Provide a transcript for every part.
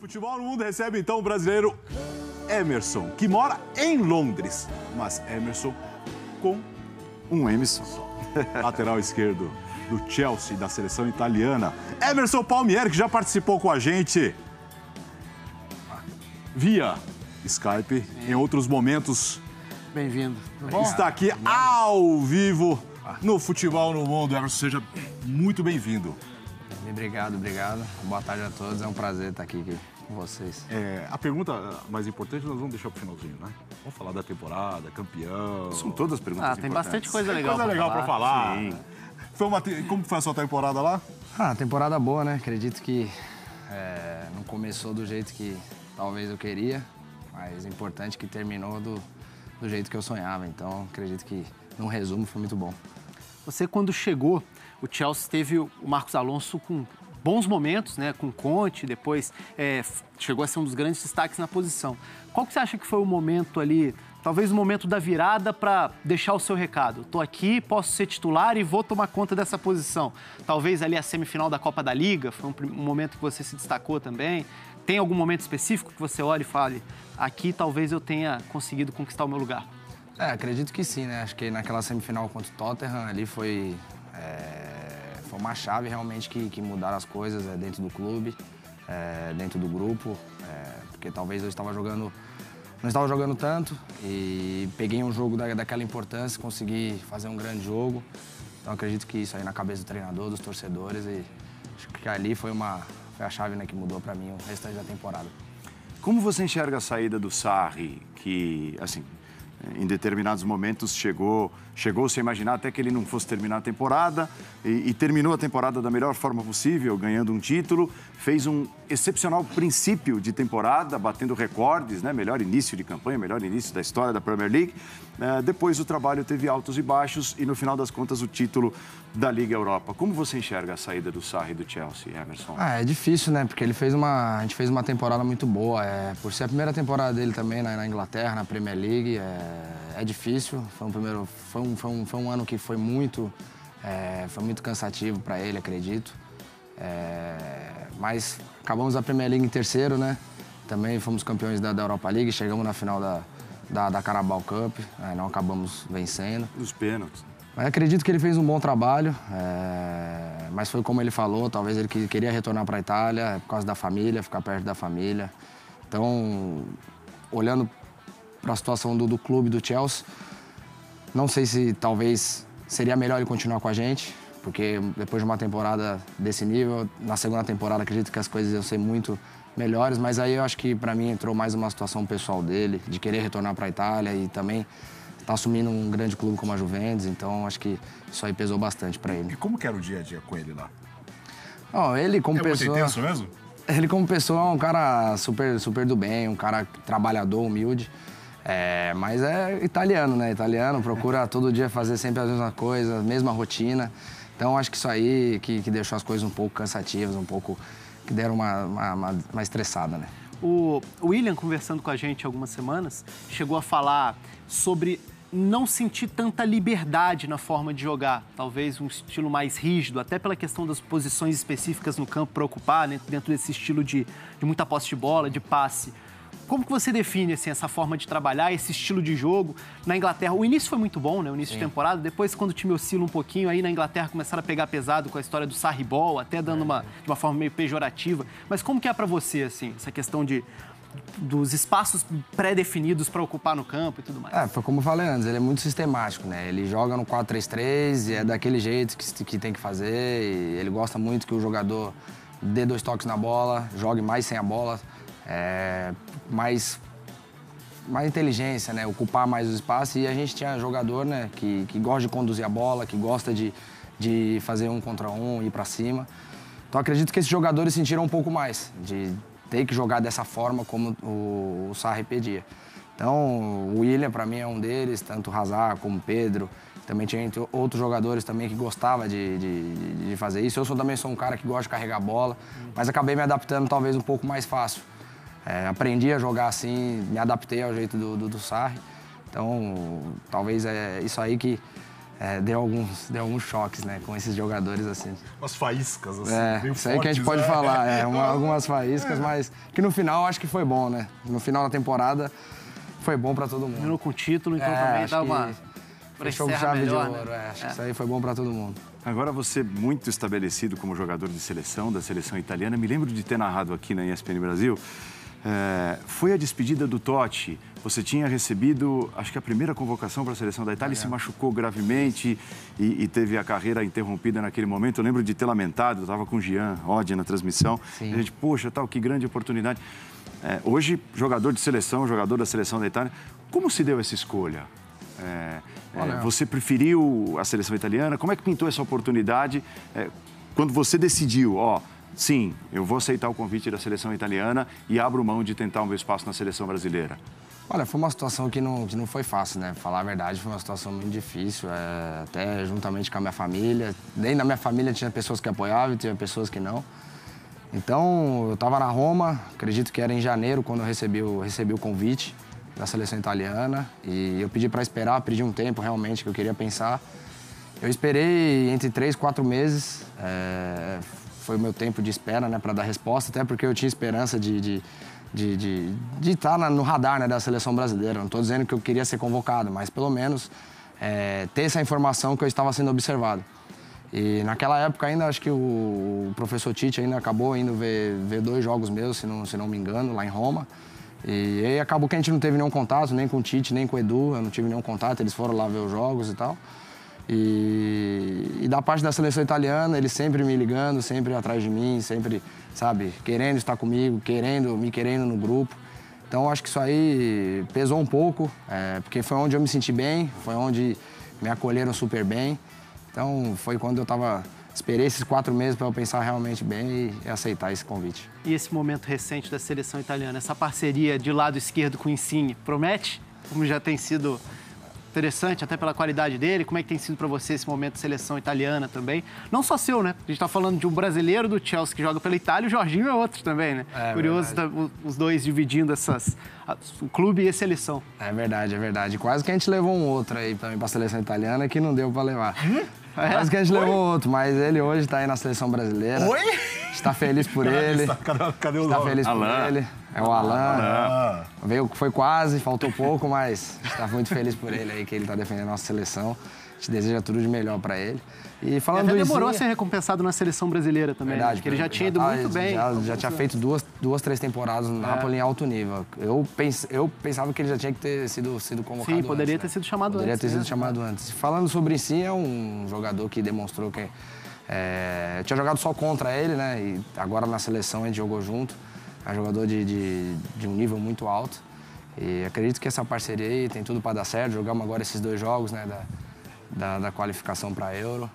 Futebol no Mundo recebe então o brasileiro Emerson, que mora em Londres, mas Emerson com um Emerson só. Lateral esquerdo do Chelsea, da seleção italiana. Emerson Palmieri, que já participou com a gente via Skype em outros momentos. Bem-vindo. Está aqui ao vivo no Futebol no Mundo. Emerson, seja muito bem-vindo. Obrigado, obrigado. Boa tarde a todos. É um prazer estar aqui com vocês. É, a pergunta mais importante nós vamos deixar para o finalzinho, né? Vamos falar da temporada, campeão... São todas as perguntas importantes. Tem bastante coisa legal para falar. Sim. Como foi a sua temporada lá? Temporada boa, né? Acredito que não começou do jeito que talvez eu queria, mas é importante que terminou do jeito que eu sonhava. Então, acredito que, num resumo, foi muito bom. Você, quando chegou... O Chelsea teve o Marcos Alonso com bons momentos, né? Com o Conte, depois chegou a ser um dos grandes destaques na posição. Qual que você acha que foi o momento ali, talvez o momento da virada para deixar o seu recado? Estou aqui, posso ser titular e vou tomar conta dessa posição. Talvez ali a semifinal da Copa da Liga, foi um momento que você se destacou também. Tem algum momento específico que você olhe e fale, aqui talvez eu tenha conseguido conquistar o meu lugar? Acredito que sim, né? Acho que naquela semifinal contra o Tottenham ali foi uma chave realmente que mudaram as coisas dentro do clube, dentro do grupo, porque talvez eu não estava jogando tanto e peguei um jogo daquela importância, consegui fazer um grande jogo. Então acredito que isso aí na cabeça do treinador, dos torcedores, e acho que ali foi a chave, né, que mudou para mim o restante da temporada. Como você enxerga a saída do Sarri, que assim... Em determinados momentos chegou-se a imaginar até que ele não fosse terminar a temporada e terminou a temporada da melhor forma possível, ganhando um título. Fez um excepcional princípio de temporada, batendo recordes, né? Melhor início de campanha, melhor início da história da Premier League. Depois o trabalho teve altos e baixos e, no final das contas, o título da Liga Europa. Como você enxerga a saída do Sarri do Chelsea, Emerson? É difícil, né? Porque a gente fez uma temporada muito boa. Por ser a primeira temporada dele também na Inglaterra, na Premier League, é difícil. Foi um ano que foi muito cansativo para ele, acredito. Mas acabamos a Premier League em terceiro, né? Também fomos campeões da Europa League, chegamos na final da Carabao Cup, não acabamos vencendo. Os pênaltis. Mas acredito que ele fez um bom trabalho, mas foi como ele falou, talvez ele queria retornar para a Itália por causa da família, ficar perto da família. Então, olhando para a situação do clube, do Chelsea, não sei se talvez seria melhor ele continuar com a gente, porque depois de uma temporada desse nível, na segunda temporada acredito que as coisas iam ser muito melhores, mas aí eu acho que para mim entrou mais uma situação pessoal dele, de querer retornar para a Itália e também tá assumindo um grande clube como a Juventus, então acho que isso aí pesou bastante para ele. E como que era o dia a dia com ele lá? Não, ele como pessoa... É muito intenso mesmo? Ele como pessoa é um cara super do bem, um cara trabalhador, humilde. Mas é italiano, né? Italiano procura todo dia fazer sempre a mesma coisa, a mesma rotina. Então, acho que isso aí que deixou as coisas um pouco cansativas, um pouco... que deram uma estressada, né? O William, conversando com a gente há algumas semanas, chegou a falar sobre não sentir tanta liberdade na forma de jogar. Talvez um estilo mais rígido, até pela questão das posições específicas no campo para ocupar, né? Dentro desse estilo de muita posse de bola, de passe. Como que você define assim, essa forma de trabalhar, esse estilo de jogo na Inglaterra? O início foi muito bom, né? O início Sim. de temporada. Depois, quando o time oscila um pouquinho, aí na Inglaterra começaram a pegar pesado com a história do Sarri Ball, até dando de uma forma meio pejorativa. Mas como que é para você, assim, essa questão dos espaços pré-definidos para ocupar no campo e tudo mais? Foi como eu falei antes, ele é muito sistemático, né? Ele joga no 4-3-3 e é daquele jeito que tem que fazer. E ele gosta muito que o jogador dê 2 toques na bola, jogue mais sem a bola. Mais inteligência, né? Ocupar mais o espaço. E a gente tinha jogador, né? que gosta de conduzir a bola, que gosta de fazer um contra um, ir para cima. Então acredito que esses jogadores sentiram um pouco mais, de ter que jogar dessa forma como o Sarri pedia. Então o William para mim é um deles, tanto o Hazard como o Pedro. Também tinha outros jogadores também que gostavam de fazer isso. Eu também sou um cara que gosta de carregar a bola, mas acabei me adaptando talvez um pouco mais fácil. Aprendi a jogar assim, me adaptei ao jeito do Sarri. Então, talvez é isso aí que deu alguns choques, né, com esses jogadores, assim. Umas faíscas, assim, bem isso fortes, aí que a gente pode falar, algumas faíscas, mas que no final acho que foi bom, né? No final da temporada foi bom pra todo mundo. Virou com o título, então também dá uma... Fechou com chave melhor, de ouro, né? Acho que isso aí foi bom pra todo mundo. Agora você muito estabelecido como jogador de seleção, da seleção italiana, me lembro de ter narrado aqui na ESPN Brasil, foi a despedida do Totti. Você tinha recebido, acho que a primeira convocação para a seleção da Itália, se machucou gravemente e teve a carreira interrompida naquele momento. Eu lembro de ter lamentado, eu estava com o Gian Odi na transmissão. Sim. A gente, poxa, tal, que grande oportunidade. Hoje, jogador de seleção, jogador da seleção da Itália, como se deu essa escolha? Você preferiu a seleção italiana? Como é que pintou essa oportunidade quando você decidiu, sim, eu vou aceitar o convite da seleção italiana e abro mão de tentar o meu espaço na seleção brasileira? Olha, foi uma situação que não foi fácil, né? Falar a verdade, foi uma situação muito difícil, até juntamente com a minha família. Nem na minha família tinha pessoas que apoiavam e tinha pessoas que não. Então, eu estava na Roma, acredito que era em janeiro, quando eu recebi o convite da seleção italiana. E eu pedi para esperar, pedi um tempo realmente, que eu queria pensar. Eu esperei entre 3 e 4 meses. Foi o meu tempo de espera, né, para dar resposta, até porque eu tinha esperança de estar no radar, né, da seleção brasileira. Não estou dizendo que eu queria ser convocado, mas pelo menos ter essa informação que eu estava sendo observado. E naquela época ainda, acho que o professor Tite ainda acabou indo ver 2 jogos meus, se não me engano, lá em Roma. E aí acabou que a gente não teve nenhum contato, nem com o Tite, nem com o Edu, eu não tive nenhum contato, eles foram lá ver os jogos e tal. E da parte da seleção italiana, eles sempre me ligando, sempre atrás de mim, sempre, sabe, querendo estar comigo, me querendo no grupo. Então, acho que isso aí pesou um pouco, porque foi onde eu me senti bem, foi onde me acolheram super bem. Então, foi quando eu esperei esses 4 meses para eu pensar realmente bem e aceitar esse convite. E esse momento recente da seleção italiana, essa parceria de lado esquerdo com o Insigne, promete? Como já tem sido... Interessante, até pela qualidade dele. Como é que tem sido para você esse momento de seleção italiana também? Não só seu, né? A gente tá falando de um brasileiro do Chelsea que joga pela Itália, o Jorginho é outro também, né? Curioso, tá, os dois dividindo o clube e a seleção. É verdade, é verdade. Quase que a gente levou um outro aí também pra seleção italiana que não deu para levar. Quase que a gente levou outro, mas ele hoje tá aí na seleção brasileira. Oi? A gente tá feliz por ele. Cadê o nome? Tá feliz por ele. É o Alan. Foi quase, faltou pouco, mas a gente tá muito feliz por ele aí, que ele tá defendendo a nossa seleção. A gente deseja tudo de melhor para ele. E falando do Insigne, demorou a ser recompensado na seleção brasileira também. Verdade, porque ele já tinha ido muito bem. Já tinha feito 2, 3 temporadas no Napoli em alto nível. Eu pensava que ele já tinha que ter sido convocado. Sim, poderia ter sido chamado antes. Falando sobre si, é um jogador que demonstrou que... eu tinha jogado só contra ele, né? E agora na seleção a gente jogou junto. É um jogador de um nível muito alto. E acredito que essa parceria aí tem tudo para dar certo. Jogamos agora esses 2 jogos, né, da qualificação para Euro.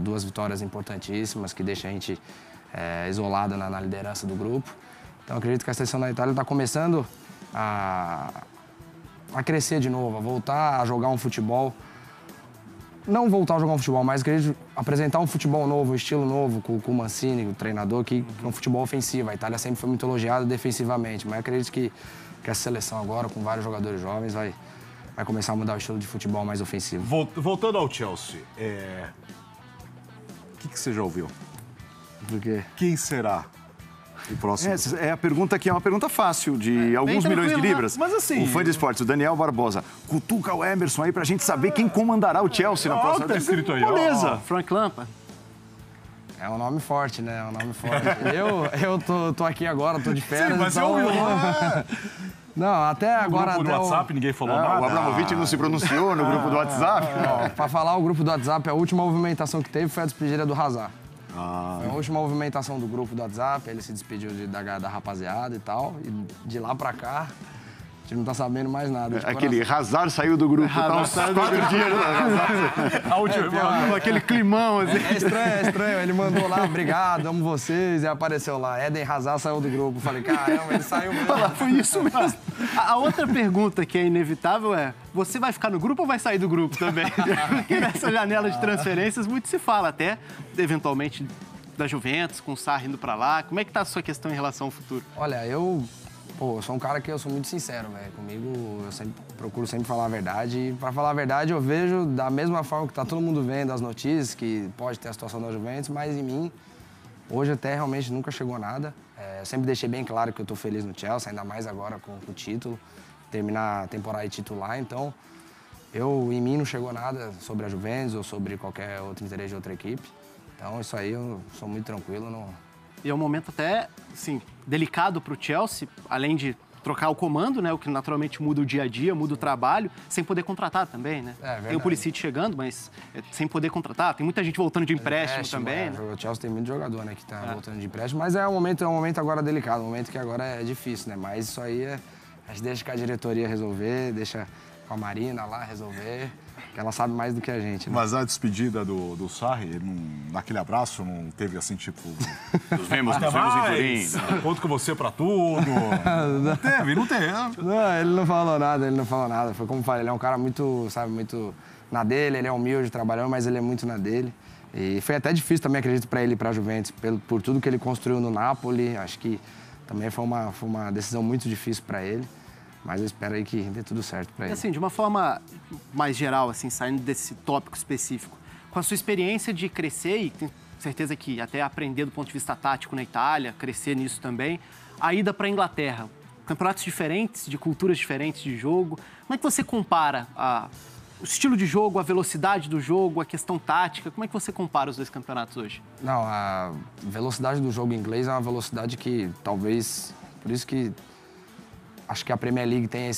2 vitórias importantíssimas que deixam a gente isolado na liderança do grupo. Então acredito que a seleção da Itália está começando a crescer de novo, a voltar a jogar um futebol. Não voltar a jogar um futebol, mas acredito apresentar um futebol novo, um estilo novo com o Mancini, o treinador, que é um futebol ofensivo. A Itália sempre foi muito elogiada defensivamente, mas acredito que essa seleção agora, com vários jogadores jovens, vai começar a mudar o estilo de futebol mais ofensivo. Voltando ao Chelsea, o que você já ouviu? Do quê? Quem será? É a pergunta que é uma pergunta fácil, de alguns milhões de libras. Mas assim... O fã de esportes, o Daniel Barbosa, cutuca o Emerson aí pra gente saber quem comandará o Chelsea na próxima... Tá escrito aí, beleza. Frank Lampard. É um nome forte, né? É um nome forte. Eu tô aqui agora, tô de férias. Sim, mas então... Não, até agora... No grupo do WhatsApp ninguém falou nada. O Abramovitch não se pronunciou no grupo do WhatsApp. Pra falar, o grupo do WhatsApp, a última movimentação que teve foi a despedida do Hazard. Foi a última movimentação do grupo do WhatsApp, ele se despediu da rapaziada e tal, e de lá pra cá, a gente não tá sabendo mais nada. Aquele Hazard saiu do grupo, tá uns 4 dias. A última, aquele climão assim. É estranho, ele mandou lá, obrigado, amo vocês, e apareceu lá, Eden Hazard saiu do grupo. Falei, caramba, ele saiu mesmo. Foi isso mesmo. A outra pergunta que é inevitável é, você vai ficar no grupo ou vai sair do grupo também? Porque nessa janela de transferências muito se fala até, eventualmente, da Juventus, com o Sarri indo pra lá. Como é que tá a sua questão em relação ao futuro? Olha, eu Pô, eu sou um cara que eu sou muito sincero, velho. Comigo, eu sempre procuro sempre falar a verdade. E pra falar a verdade, eu vejo da mesma forma que tá todo mundo vendo as notícias, que pode ter a situação da Juventus, mas em mim, hoje até realmente nunca chegou nada. É, eu sempre deixei bem claro que eu tô feliz no Chelsea, ainda mais agora com o título. Terminar a temporada e titular, então... em mim não chegou nada sobre a Juventus ou sobre qualquer outro interesse de outra equipe. Então, isso aí eu sou muito tranquilo, não... E é um momento até, assim, delicado para o Chelsea, além de trocar o comando, né? O que naturalmente muda o dia a dia, muda o trabalho, sem poder contratar também, né? É, tem o Pulisic chegando, mas sem poder contratar. Tem muita gente voltando de empréstimo também, né? O Chelsea tem muito jogador, né, que tá voltando de empréstimo. Mas é um momento agora delicado, um momento que agora é difícil, né? Mas isso aí a gente deixa com a diretoria resolver, deixa com a Marina lá resolver, que ela sabe mais do que a gente, né? Mas a despedida do Sarri, ele não, naquele abraço, não teve assim, tipo... Nos vemos em Turim. Conto com você pra tudo. Não teve. Não, ele não falou nada, Foi como eu falei, ele é um cara muito, sabe, muito na dele, ele é humilde, trabalhou, mas ele é muito na dele. E foi até difícil também, acredito, pra ele ir pra Juventus, por tudo que ele construiu no Napoli. Acho que também foi uma decisão muito difícil pra ele. Mas eu espero aí que dê tudo certo para ele. Assim, de uma forma mais geral, assim, saindo desse tópico específico, com a sua experiência de crescer, e tenho certeza que até aprender do ponto de vista tático na Itália, crescer nisso também, a ida para a Inglaterra, campeonatos diferentes, de culturas diferentes de jogo, como é que você compara o estilo de jogo, a velocidade do jogo, a questão tática, como é que você compara os dois campeonatos hoje? Não, a velocidade do jogo inglês é uma velocidade que talvez, por isso que... Acho que a Premier League tem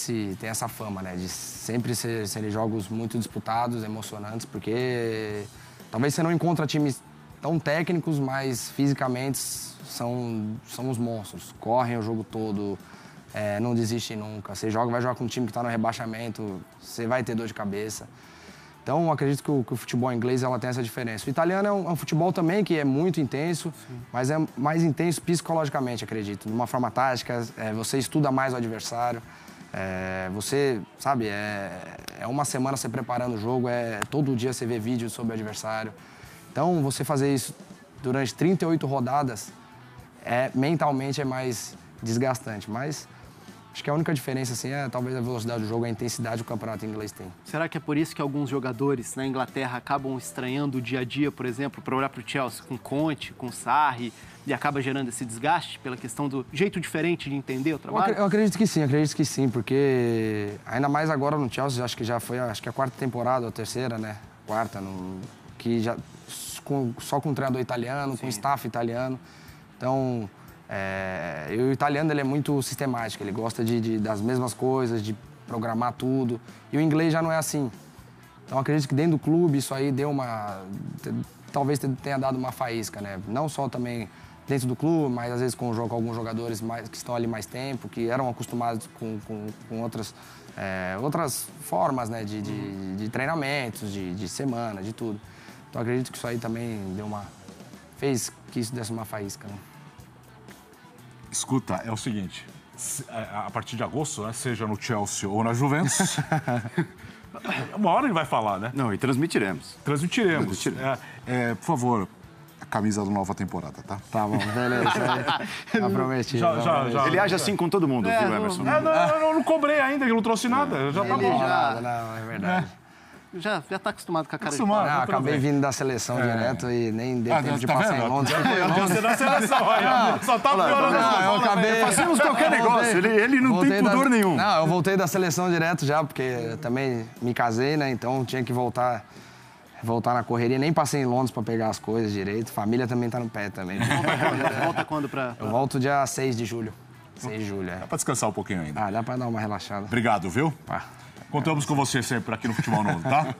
essa fama, né? De sempre serem jogos muito disputados, emocionantes, porque talvez você não encontra times tão técnicos, mas fisicamente são os monstros. Correm o jogo todo, não desistem nunca. Você vai jogar com um time que está no rebaixamento, você vai ter dor de cabeça. Então, eu acredito que o futebol inglês tem essa diferença. O italiano é um futebol também que é muito intenso, mas é mais intenso psicologicamente, acredito. De uma forma tática, você estuda mais o adversário, você, sabe, é uma semana você preparando o jogo, todo dia você vê vídeos sobre o adversário. Então, você fazer isso durante 38 rodadas, mentalmente é mais desgastante, mas... Acho que a única diferença, assim, talvez a velocidade do jogo, a intensidade que o campeonato inglês tem. Será que é por isso que alguns jogadores na Inglaterra acabam estranhando o dia a dia, por exemplo, para olhar para o Chelsea com Conte, com Sarri, e acaba gerando esse desgaste pela questão do jeito diferente de entender o trabalho? Eu acredito que sim, porque ainda mais agora no Chelsea, acho que já foi a quarta temporada, ou a terceira, né? Quarta, que já só com o treinador italiano, sim, com o staff italiano, então... O italiano ele é muito sistemático, ele gosta das mesmas coisas, de programar tudo. E o inglês já não é assim. Então, acredito que dentro do clube isso aí deu uma... Talvez tenha dado uma faísca, né? Não só também dentro do clube, mas às vezes com o jogo, alguns jogadores que estão ali mais tempo, que eram acostumados com outras formas, né? De treinamentos, de semana, de tudo. Então, acredito que isso aí também fez que isso desse uma faísca, né? Escuta, é o seguinte, a partir de agosto, né, seja no Chelsea ou na Juventus, uma hora ele vai falar, né? Não, e transmitiremos. Por favor, a camisa da nova temporada, tá? Tá bom, beleza. Prometi. Já. Ele age assim com todo mundo, viu, Emerson? Eu não cobrei ainda, que eu não trouxe nada, já tá bom. Não, é verdade. Já tá acostumado com a cara de pau. Não, acabei vindo da seleção direto e nem deu tempo de passar em Londres. Você da seleção, olha. Só tá piorando as coisas. Fazemos qualquer negócio, ele não tem pudor nenhum. Não, eu voltei da seleção direto já, porque eu também me casei, né? Então tinha que voltar na correria. Nem passei em Londres pra pegar as coisas direito. Família também tá no pé também. Volta quando pra... Eu volto dia 6 de julho. 6 de julho, Dá pra descansar um pouquinho ainda. Dá pra dar uma relaxada. Obrigado, viu? Contamos com você sempre aqui no Futebol Novo, tá?